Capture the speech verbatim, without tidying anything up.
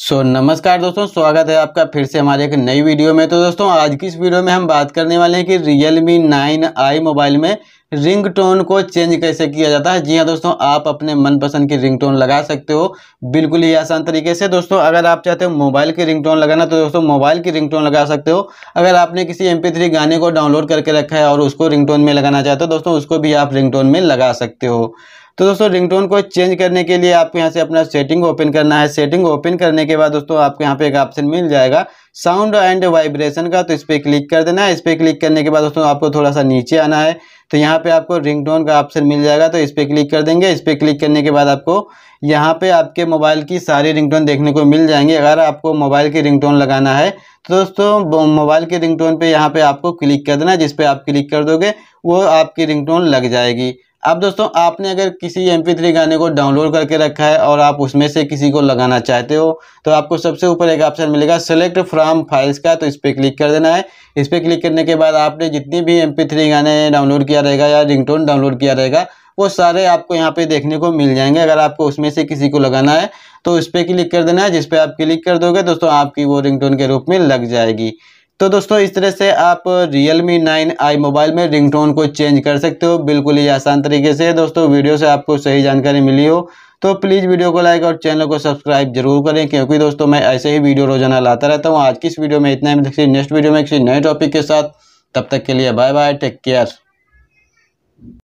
सो so, नमस्कार दोस्तों, स्वागत है आपका फिर से हमारे एक नई वीडियो में। तो दोस्तों आज की इस वीडियो में हम बात करने वाले हैं कि Realme नाइन आई मोबाइल में रिंगटोन को चेंज कैसे किया जाता है। जी हाँ दोस्तों, आप अपने मनपसंद की रिंगटोन लगा सकते हो बिल्कुल ही आसान तरीके से। दोस्तों अगर आप चाहते हो मोबाइल की रिंगटोन लगाना तो दोस्तों मोबाइल की रिंगटोन लगा सकते हो। अगर आपने किसी एम पी थ्री गाने को डाउनलोड करके रखा है और उसको रिंगटोन में लगाना चाहते हो दोस्तों, उसको भी आप रिंगटोन में लगा सकते हो। तो दोस्तों रिंगटोन को चेंज करने के लिए आपको यहाँ से अपना सेटिंग ओपन करना है। सेटिंग ओपन करने के बाद दोस्तों आपको यहाँ पे एक ऑप्शन मिल जाएगा साउंड एंड वाइब्रेशन का, तो इस पर क्लिक कर देना है। इस पर क्लिक करने के बाद दोस्तों आपको थोड़ा सा नीचे आना है, तो यहाँ पे आपको रिंगटोन का ऑप्शन मिल जाएगा, तो इस पर क्लिक कर देंगे। इस पर क्लिक करने के बाद आपको यहाँ पे आपके मोबाइल की सारी रिंगटोन देखने को मिल जाएंगे। अगर आपको मोबाइल की रिंगटोन लगाना है तो दोस्तों मोबाइल की रिंगटोन पे यहाँ पे आपको क्लिक कर देना है। जिस पे आप क्लिक कर दोगे वो आपकी रिंगटोन लग जाएगी। अब दोस्तों आपने अगर किसी एम पी थ्री गाने को डाउनलोड करके रखा है और आप उसमें से किसी को लगाना चाहते हो तो आपको सबसे ऊपर एक ऑप्शन मिलेगा सेलेक्ट फ्रॉम फाइल्स का, तो इस पर क्लिक कर देना है। इस पर क्लिक करने के बाद आपने जितनी भी एम पी थ्री गाने डाउनलोड किया रहेगा या रिंगटोन डाउनलोड किया रहेगा वो सारे आपको यहाँ पे देखने को मिल जाएंगे। अगर आपको उसमें से किसी को लगाना है तो इस पर क्लिक कर देना है। जिस पर आप क्लिक कर दोगे दोस्तों आपकी वो रिंगटोन के रूप में लग जाएगी। तो दोस्तों इस तरह से आप Realme नाइन आई मोबाइल में रिंगटोन को चेंज कर सकते हो बिल्कुल ही आसान तरीके से। दोस्तों वीडियो से आपको सही जानकारी मिली हो तो प्लीज़ वीडियो को लाइक और चैनल को सब्सक्राइब जरूर करें, क्योंकि दोस्तों मैं ऐसे ही वीडियो रोजाना लाता रहता हूँ। आज की इस वीडियो में इतना ही, किसी नेक्स्ट वीडियो में किसी नए टॉपिक के साथ, तब तक के लिए बाय बाय, टेक केयर।